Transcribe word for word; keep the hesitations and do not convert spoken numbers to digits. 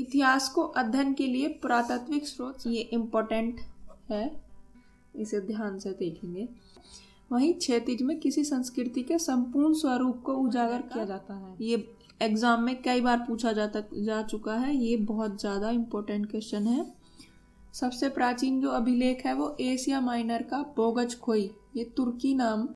इतिहास को अध्ययन के लिए पुरातात्विक स्रोत ये इम्पोर्टेंट है, इसे ध्यान से देखेंगे। वहीं क्षैतिज में किसी संस्कृति के संपूर्ण स्वरूप को उजागर किया जाता है, ये एग्जाम में कई बार पूछा जाता जा चुका है, ये बहुत ज़्यादा इम्पोर्टेंट क्वेश्चन है। सबसे प्राचीन जो अभिलेख है वो एशिया माइनर का बोगजखोई, ये तुर्की नाम